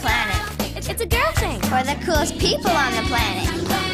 planet. It's a girl thing. We're the coolest people on the planet.